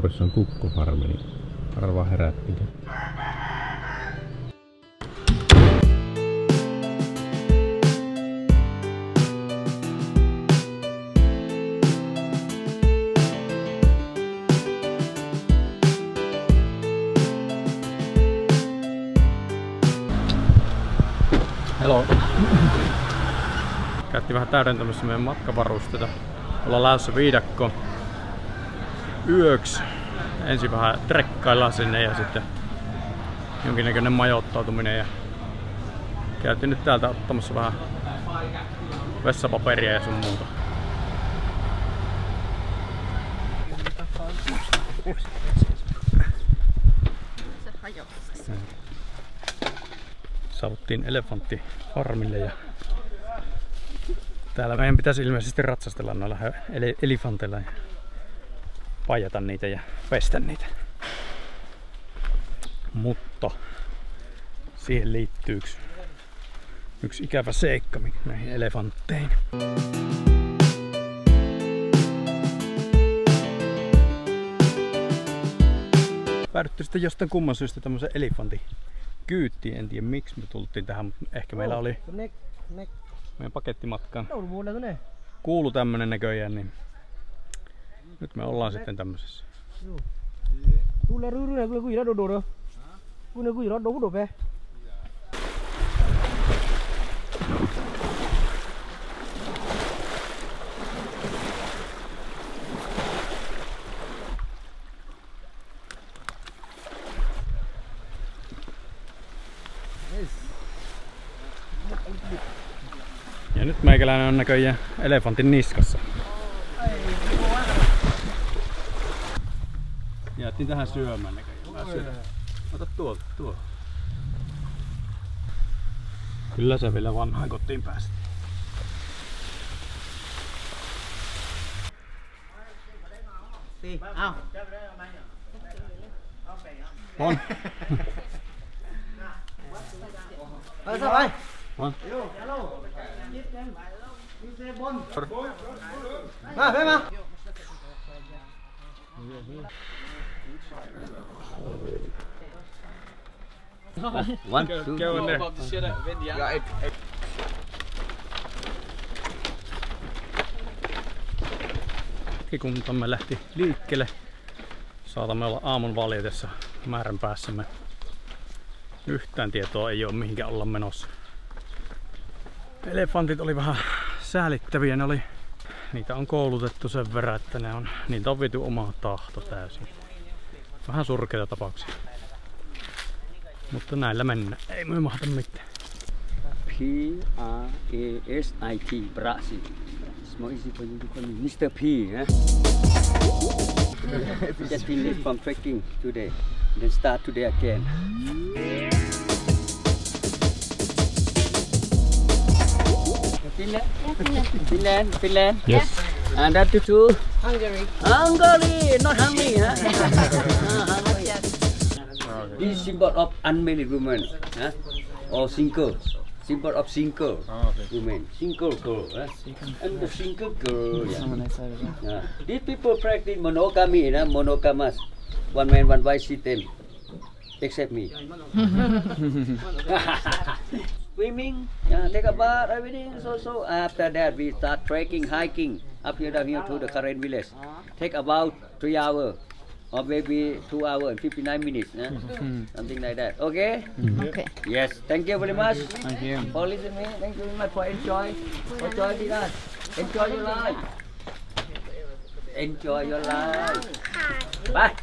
naapurissa on kukkofarmi, niin arvaa herättikin. Hello. Käytti vähän täydentämässä meidän matkavarusteita. Ollaan lähdössä viidakkoon yöksi. Ensin vähän trekkaillaan sinne ja sitten jonkinnäköinen majoittautuminen. Ja käytiin nyt täältä ottamassa vähän vessapaperia ja sun muuta. Saavuttiin elefanttifarmille ja täällä meidän pitäisi ilmeisesti ratsastella noilla elefanteilla ja paijata niitä ja pestä niitä. Mutta siihen liittyy yksi ikävä seikka näihin elefantteihin. Päädyttiin sitten jostain kumman syystä tämmöisen elefantin kyyttiin. En tiedä miksi me tultiin tähän, mutta ehkä meillä oli meidän pakettimatkaan kuulu tämmönen näköjään, niin nyt me ollaan sitten tämmöisessä. Ja nyt meikäläinen on näköjään elefantin niskassa. Jäätiin tähän syömään näköjään. Ota tuolta. Kyllä se vielä vanhaan kotiin päästiin. On. Bon. One, two, go in there. Yeah, it. Kuntamme lähti liikkeelle. Saatamme olla aamun valjetessa määrän päässämme. Yhtään tietoa ei ole mihinkä olla menossa. Elefantit oli vähän säälittäviä, niitä on koulutettu sen verran, että niitä on viety oma tahto täysin. Vähän surkeita tapauksia. Mutta näillä mennään, ei me mahda mitään. P-R-A-S-I-T, Brasil. It's more easy for you to call me Mister P, eh? Just been late from trekking today. Then start today again. Finland, Finland. Yes. And that to Hungary. Hungary, not Hungary, huh? Hungary. Yes. This symbol of unmarried women, huh? Or single. Symbol of single women, single girl, huh? And the single girl. Yeah. These people practice monogamy, huh? Monogamous, one man, one wife system, except me. Swimming, take a bath, everything. So after that we start trekking, hiking up here down here to the current village. Take about 3 hours or maybe 2 hours and 59 minutes, something like that. Okay? Okay. Yes. Thank you very much. Thank you for listening. Thank you very much for enjoy with us. Enjoy your life. Enjoy your life. Bye.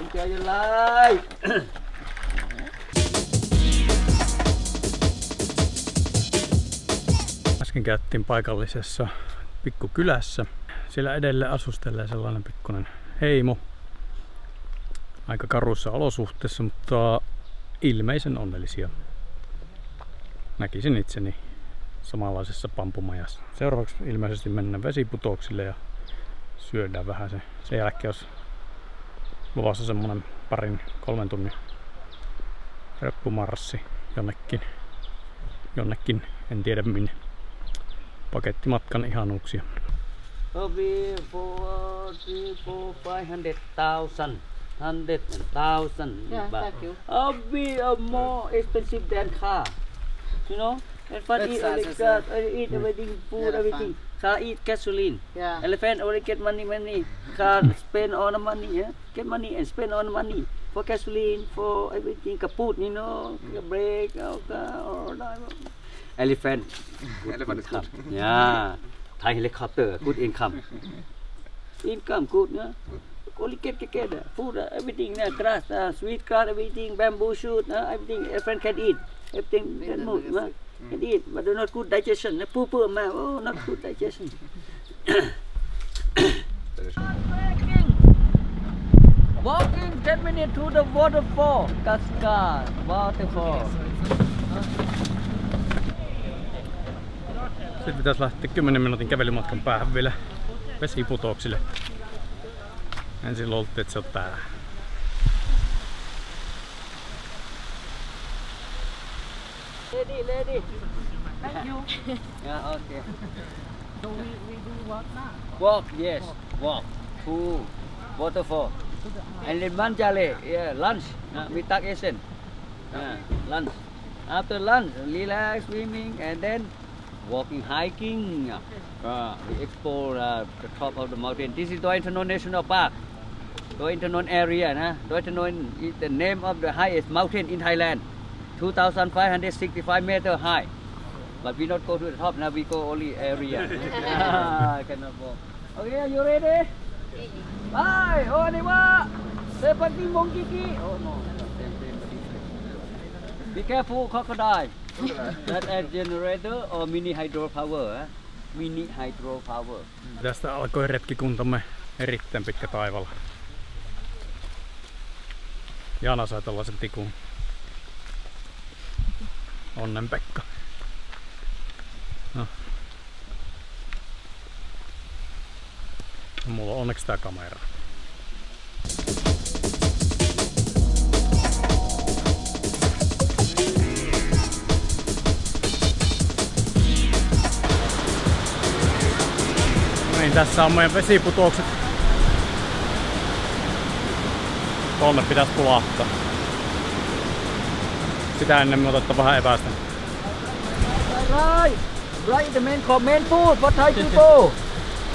Enjoy your life. Äsken käyttiin paikallisessa pikkukylässä. Siellä edelleen asustelee sellainen pikkunen heimo. Aika karuissa olosuhteissa, mutta ilmeisen onnellisia. Näkisin itseni samanlaisessa pampumajassa. Seuraavaksi ilmeisesti mennään vesiputouksille ja syödään vähän se. Sen jälkeen olisi luvassa semmonen 2–3 tunnin reppumarssi jonnekin, en tiedä minne. Pakettimatkan ihanuuksia. 4, 3, 4, 500,000. 100,000. Yeah, but thank you. Be more expensive than car. You know? Elephant eat, eat everything, food, yeah, everything. Car eat gasoline. Yeah. Elephant already get money. Car spend all the money, yeah? Get money and spend all the money. For gasoline, for everything, kaput, you know, brake, or that. Elephant. Elephant is good. Yeah. Thai helicopter, good income. Income good, yeah? Only get food, everything, grass, sweet grass, everything, bamboo shoot, everything, elephant can eat. Everything can move, can eat, but they're not good digestion. Poo-poo, man, oh, not good digestion. Walking 10 minutes to the waterfall. Cascade, waterfall. Sitten pitäisi lähteä 10 minuutin kävelymatkan päähän vielä vesiputouksille. Ensin luultiin, että se on täällä. Lady. Thank you. Yeah, okay. So we do walk now? Walk, yes. Walk. To waterfall. And then Manjale, yeah, lunch. We take Asian. Lunch. After lunch, relax, swimming, and then walking, hiking. We explore the top of the mountain. This is Doi Inthanon National Park. Doi Inthanon area. Doi Inthanon is the name of the highest mountain in Thailand. 2,565 meters high. But we not go to the top now, we go only area. Cannot go. Okay, are you ready? Bye! Oh, Niwa! Seperti mongkiki! Oh, no. Be careful, crocodile. That a generator or mini hydropower. Mini hydropower. Tästä alkoi retkikuntamme erittäin pitkä taivalla. Jaana sai tällaisen tikun. Onnen Pekka. No. Mulla on onneksi tää kamera. Niin, tässä on meidän vesiputoukset. Tonne pitäisi pulahtaa. Sitä ennen me otetaan vähän evästä. Right, the main common food for Thai people.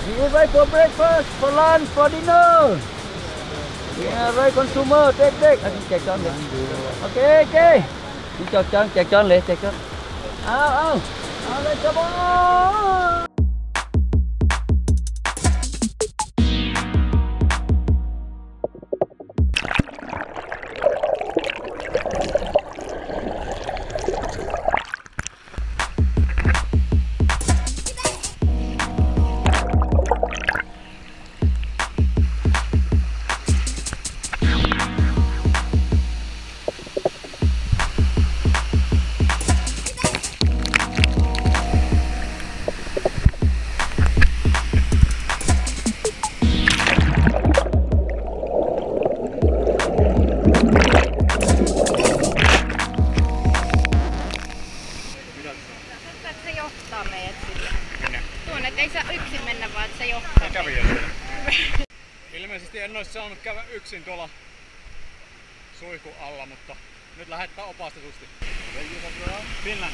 We eat right for breakfast, for lunch, for dinner. We are right consumer. Take. Okay. Check on. Let's check on. Ow, let's come on. Käydä yksin tuolla suihkun alla, mutta nyt lähettää opastetusti. Finland.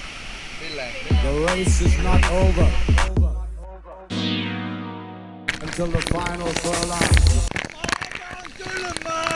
The race is not over. Until the final furlong. Kylmää!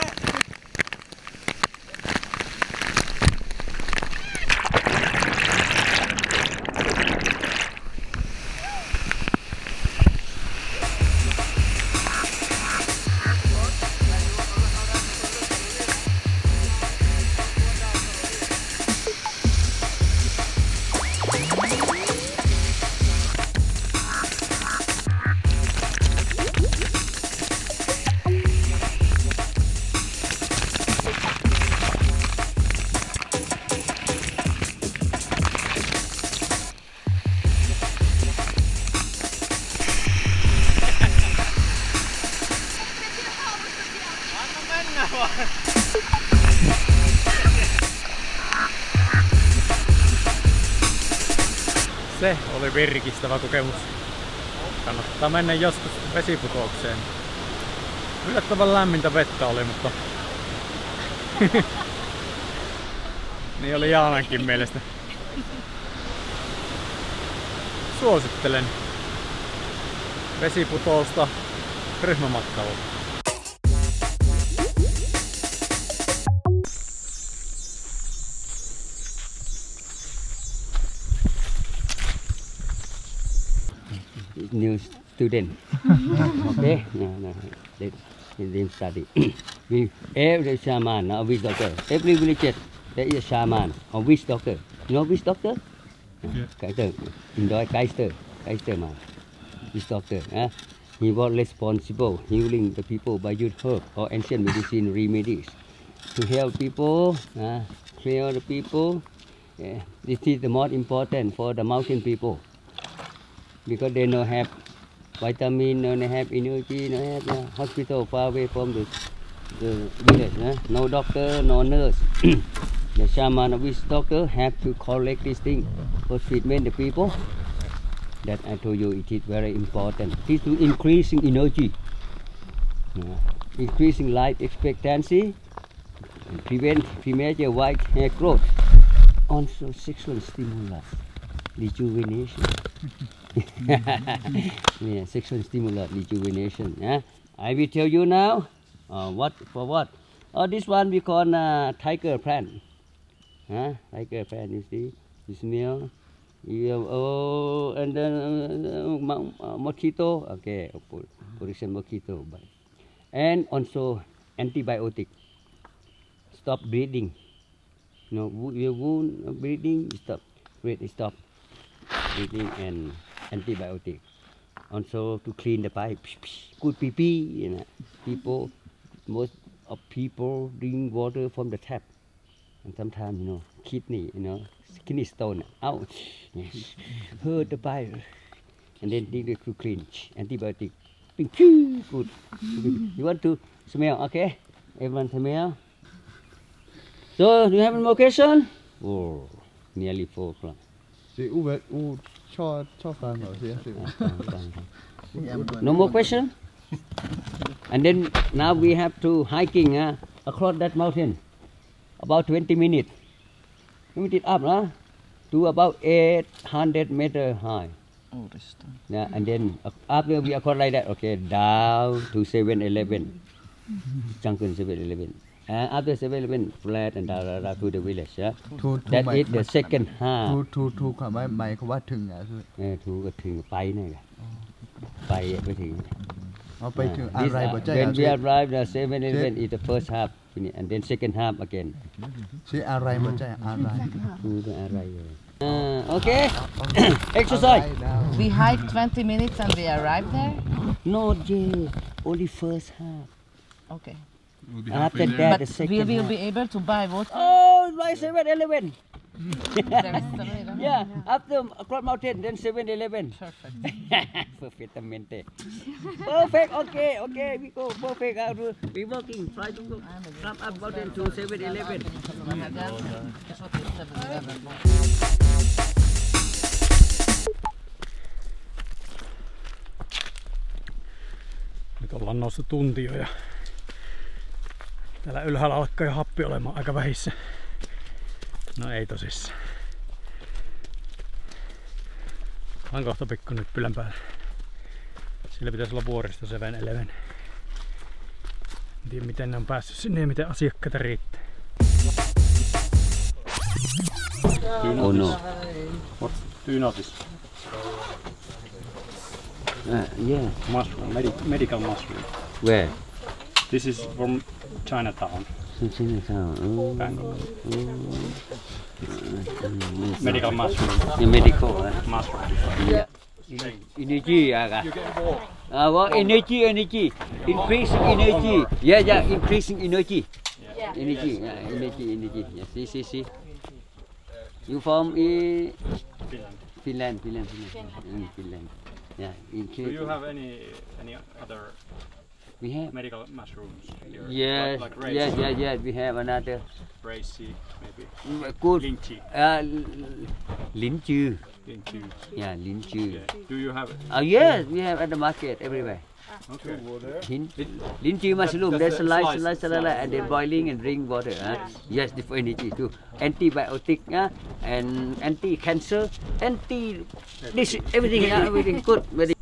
Se oli virkistävä kokemus. Kannattaa mennä joskus vesiputoukseen. Yllättävän lämmintä vettä oli, mutta... niin oli Jaanankin mielestä. Suosittelen vesiputousta ryhmämatkalla. New student. Okay, no, they study. Every shaman, a witch doctor. Every village, there is a shaman, a witch doctor. You know witch doctor? Yeah. Kaiser, in Doi Kaiser man, witch doctor. He was responsible healing the people by using herbs or ancient medicine remedies to help people, clear the people. This is the most important for the mountain people. Because they don't have vitamin, don't have energy, don't have hospital far away from the village. No doctor, no nurse. The shaman or witch doctor have to collect this thing for treatment the people. That I told you, it is very important. It is to increasing energy, increasing life expectancy, and prevent premature white hair growth. Also sexual stimulus, rejuvenation. Yeah, sexual stimulus, rejuvenation. I will tell you now. What? Oh, this one we call tiger plant. Tiger plant. You see, you smell. Oh, and then mosquito. Okay, production mosquito. And also antibiotic. Stop bleeding. No, your wound bleeding. Stop. Stop. Bleeding and antibiotic. Also to clean the pipe. Good pee-pee. You know, people, most of people drink water from the tap, and sometimes kidney stone out. Yes, hurt the pipe, and then need to clean antibiotic. Good. You want to smell? Okay, everyone smell. So do you have any more question? Oh, nearly 4 o'clock. No more question? And then now we have to hiking across that mountain, about 20 minutes. Limit it up to about 800 meters high. Oh, this time. Yeah, and then after we across like that, okay, down to 7-Eleven, Junction 7-Eleven. And after 7-Eleven, flat and to the village. Yeah? That is the second half. When we arrived at 7-Eleven, it's the first half, and then second half again. Okay, exercise. We hiked 20 minutes and we arrived there? No, Jay, only first half. Okay. We'll after that, but the we will half. Be able to buy water. Oh, buy 7-Eleven. Yeah, after across mountain, then 7-Eleven. Perfect. Perfectamente. Perfect. Okay, okay, we go. Perfect. We walking. Try to go up mountain to 7-Eleven. Nyt ollaan noussut tuntia ja täällä ylhäällä alkaa jo happi olemaan aika vähissä. No ei tosissaan. On kohta pikku nyt pylän päällä. Sillä pitäisi olla vuoristo 7-Eleven. En tiedä miten ne on päässyt sinne ja miten asiakkaita riittää. Oh no. What's do notice? Yeah. Mushroom. Medical mushroom. Where? This is from Chinatown. Chinatown. Oh. Bangkok. Oh. Medical mushroom. The medical mushroom. Yeah. Energy. You get more. Well, energy. Increasing energy. Yeah, increasing energy. Yeah. Energy. Yes. Energy. Yeah. See. You from Finland. Yeah. Do you have any other? we have medical mushrooms here. Yes, like yes, yes, yes. We have another reishi, maybe. Good. Linchi. Linchu. Linchu. Yeah, linchu. Okay. Do you have it? Yes, we have at the market everywhere. Okay. Linchi mushroom, there's slice, and then boiling and drink water. Yes, for energy too. Antibiotic and anti-cancer, anti-this, everything, everything good. Very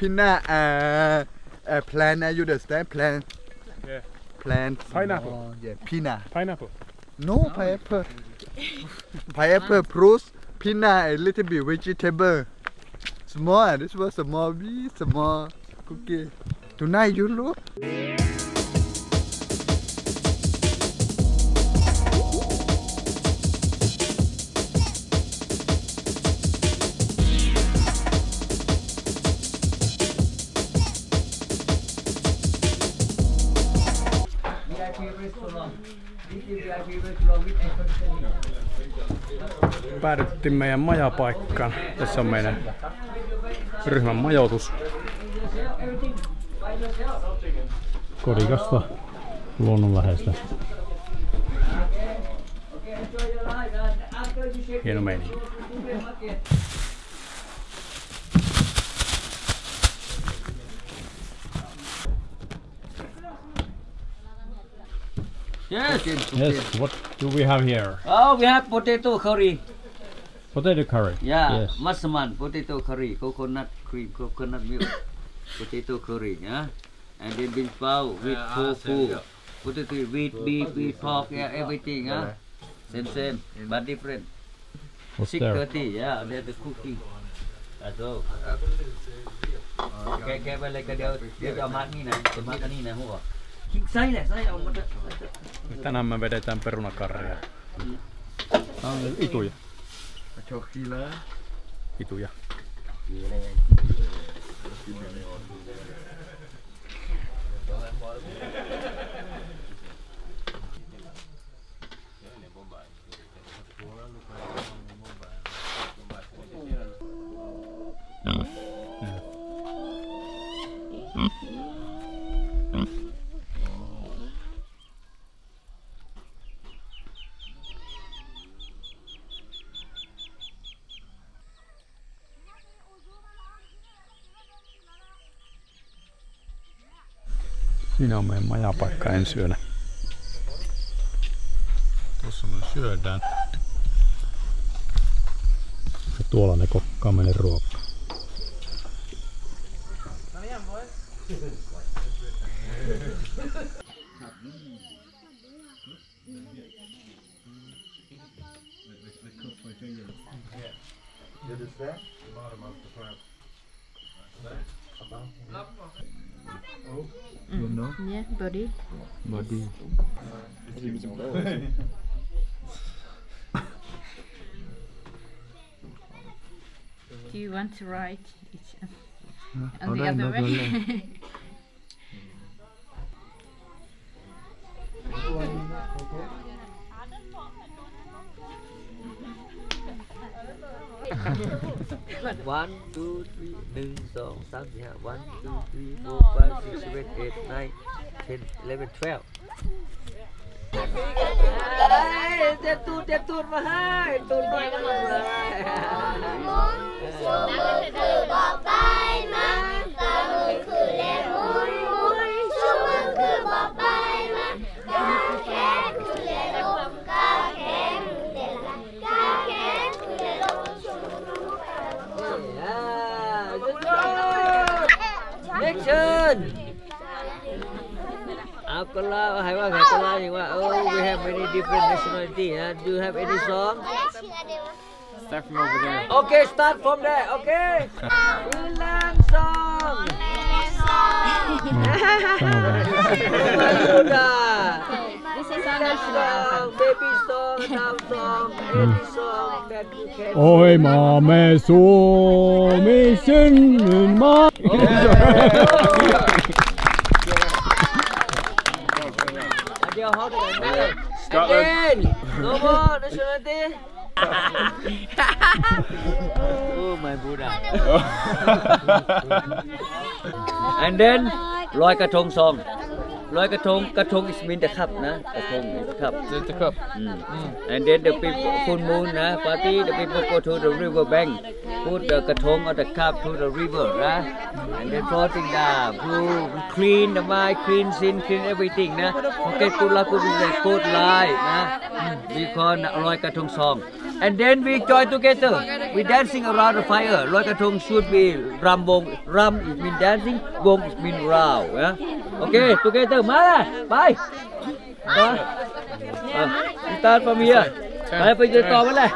Pina, plant, you understand? Plant. Yeah. Plant. Pineapple. Yeah, pina. Pineapple. No, pineapple. Pineapple, fruits, pina, a little bit vegetable. Small, this was a small bee, small cookie. Tonight, you look. Päädyttiin meidän majapaikkaan. Tässä on meidän ryhmän majoitus. Kodikasta, luonnonläheistä. Hieno meininki. Yes. Yes. What do we have here? Oh, we have potato curry. Potato curry. Yeah. Yes. Masaman, potato curry, coconut cream, coconut milk, potato curry. Yeah. And then bean bao with tofu, potato with beef, with pork, yeah, everything. Yeah. Same, but different. What's 6:30. Yeah. They're the cooking. So. Okay. Well, like they'll mark me now. They'll mark me now. Who? Tänään me vedetään perunakarja. Tää on ituja. Ituja. Siinä on meidän majapaikka ensi yönä. Tuossa me syödään. Ja tuolla ne kokkaa meidän ruokaa. Yeah, body. Do you want to ride each other? On the other way? One, two, three, 1, 2, 3, 1, 2, 3, 4, 5, 6, 7, 8, 9, 10, 11, 12. Oh, we have many different nationalities. Do you have any song? Start from over there. Okay, start from there. Okay. Ulang song. Ulang song. Oi maamme Suomi, synnyin maa. Scotland. No more nationality. Oh my Buddha. And then Loi Krathong song. Loi Krathong. Krathong is mean the cup, na. Krathong is cup. The cup. And then the people full moon, na party. The people go to the river bank, put the Krathong or the cup to the river, na. And then floating down, clean the mind, clean sin, clean everything, na. Okay, put la, put the put lie, na. We call Loi Krathong song. And then we join together. We dancing around the fire. Loi Krathong should be Ram Bong. Ram is mean dancing, Bong is mean row. Yeah? Okay, together. Mala, bye. We start from here. Bye, bye. Just go, mala.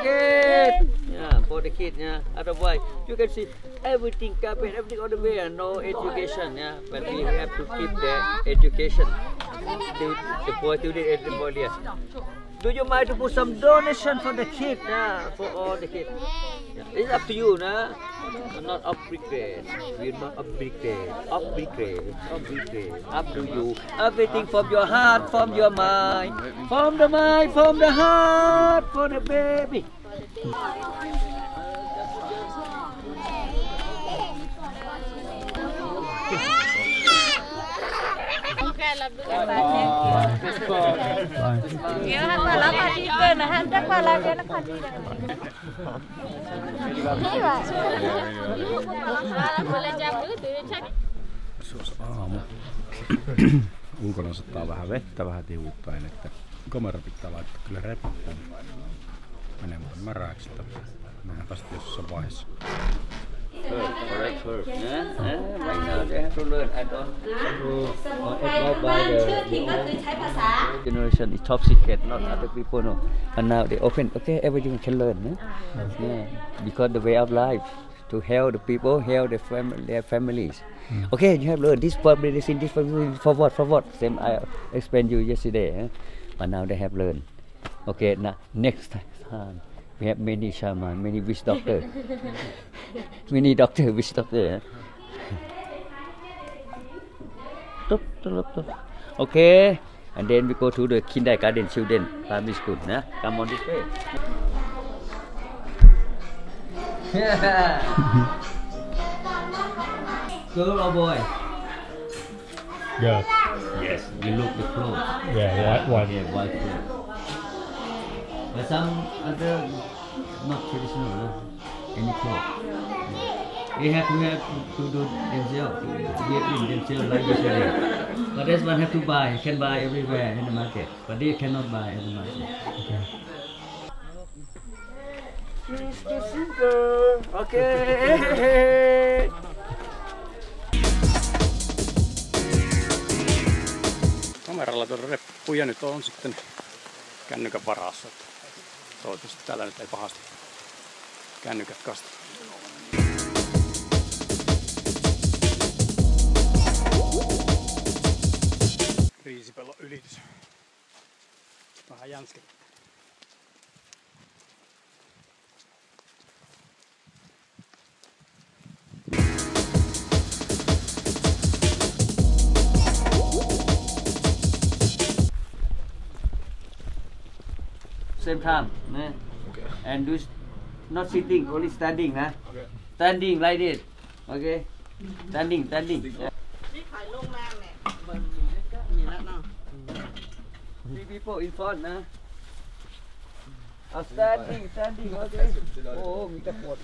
Okay. Yeah, for the kids, yeah. Otherwise, you can see everything carpet, everything all the way, and no education, yeah. But we have to keep the education. The poor student and the poor. Do you mind to put some donation for the kids, yeah, for all the kids? Yeah. It's up to you, nah. Not obligated. We're not obligated. Obligated. Up to you. Everything from your heart, from your mind, from the heart, for the baby. Tuossa aamu. Ulkona sattaa vähän vettä, vähän tiuttaen, että kamera pitää laittaa kyllä reppuun. Menee muuten märäksi, että mennäänpä sitten jossain vaiheessa. First. Right now they have to learn. I don't know by the generation is top secret, not other people know. And now they open, okay, everything can learn. Because the way of life, to help the people, help their families. Okay, you have learned this for medicine, this for what? Same I explained you yesterday. But now they have learned. Okay, now next time. We have many shaman, many witch doctor, many doctor, witch doctor. Okay, and then we go to the kindergarten children, primary school. Nah? Come on this way. Girl or boy? Girl. Yes, you look the clothes. Yeah, white one. Yeah, white clothes. But some other not traditional, any clothes. They have to do themselves, to get in themselves like this area. But this one have to buy, can buy everywhere in the market. But they cannot buy in the market. Okay. Kameralla tuolla reppuja nyt on sitten kännykän varassa. Toivottavasti täällä nyt ei pahasti kännykät kasta. Riisipellon ylitys. Vähän jänski. Same time, nah? Okay. And do not sitting, only standing, nah? Okay. Standing like this, okay? Standing. Yeah. Three people in front, nah? Standing, okay? Oh, we can watch.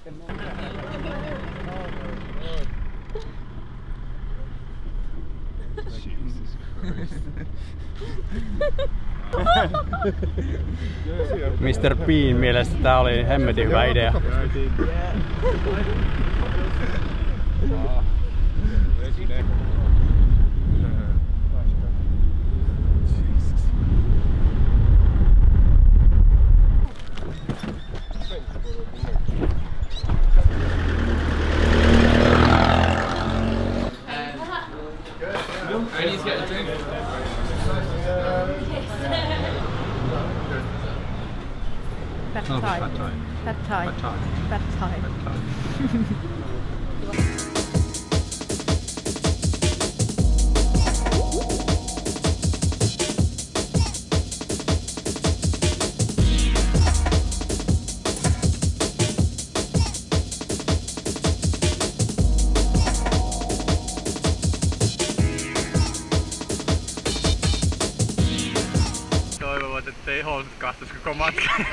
Jesus Christ. Mister P:n mielestä tää oli hemmetin hyvä idea. Thai. Pad Thai. Pad Thai. Pad Thai. Pad Thai. Toivovat, ettei Holmsista katsasiko komatkaan.